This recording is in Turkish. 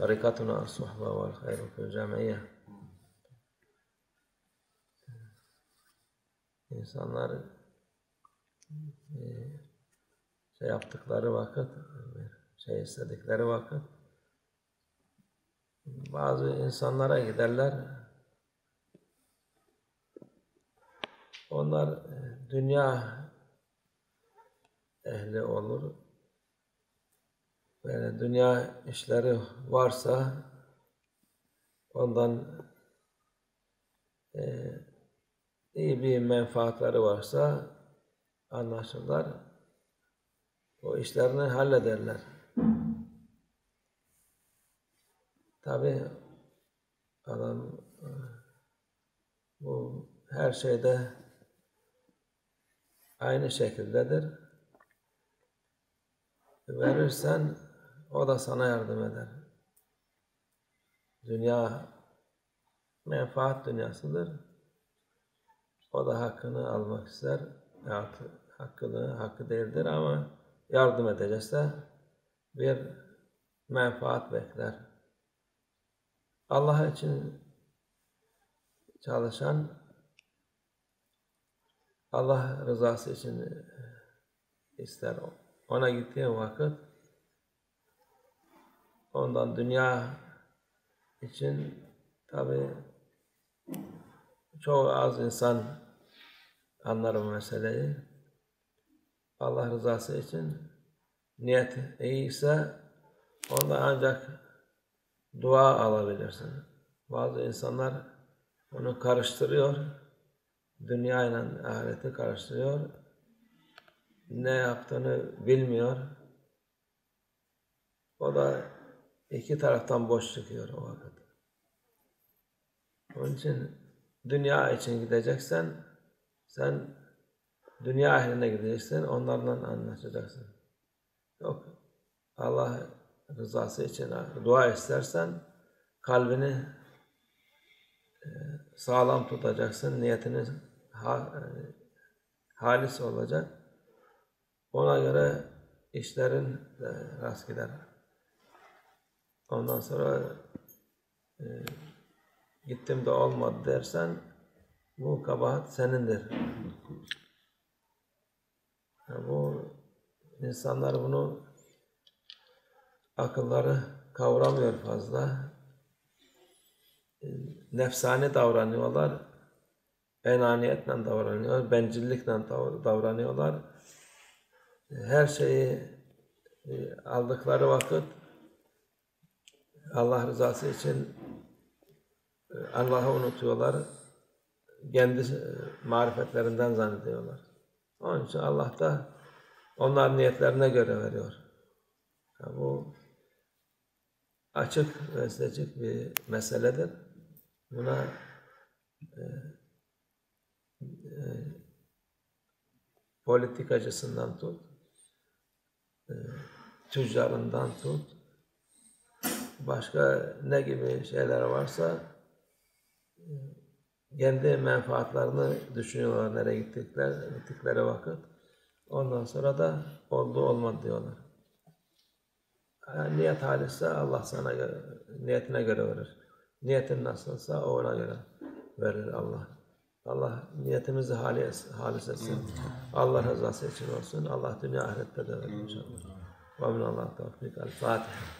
طريقتنا الصحبة والخير في الجمعية. İnsanlar yaptıkları vakit, istedikleri vakit bazı insanlara giderler. Onlar dünya ehli olur. Böyle dünya işleri varsa ondan iyi bir menfaatları varsa anlaşırlar. O işlerini hallederler. Tabii adam bu her şeyde aynı şekildedir. Verirsen o da sana yardım eder. Dünya menfaat dünyasıdır. O da hakkını almak ister. Hakkı değildir ama yardım edecekse bir menfaat bekler. Allah için çalışan, Allah rızası için ister. Ona gittiğin vakit ondan dünya için tabii çok az insan anlar bu meseleyi. Allah rızası için niyet iyiyse onda ancak dua alabilirsin. Bazı insanlar onu karıştırıyor. Dünya ile ahireti karıştırıyor. Ne yaptığını bilmiyor. O da iki taraftan boş çıkıyor o vakit. Onun için dünya için gideceksen, sen dünya ahirine gideceksin, onlarla anlaşacaksın. Yok, Allah rızası için dua istersen, kalbini sağlam tutacaksın, niyetini halis olacak. Ona göre işlerin rast gider. Ondan sonra gittim de olmadı dersen bu kabahat senindir. Yani bu insanlar bunu akılları kavramıyor fazla. Nefsani davranıyorlar, enaniyetle davranıyor, bencillikle davranıyorlar. Her şeyi aldıkları vakit Allah rızası için Allah'ı unutuyorlar. Kendi marifetlerinden zannediyorlar. Onun için Allah da onlar niyetlerine göre veriyor. Yani bu açık ve seçik bir meseledir. Buna politikacısından tut, tüccarından tut, başka ne gibi şeyler varsa kendi menfaatlarını düşünüyorlar nereye gittikleri vakit. Ondan sonra da oldu olmadı diyorlar. Yani niyet halisse Allah sana göre, niyetine göre verir. Niyetin nasılsa ona göre verir Allah. Allah niyetimizi halis etsin. Allah rızası için olsun. Allah dünya ahirette de verir inşallah. Ve min Allah tevfik. El Fatiha.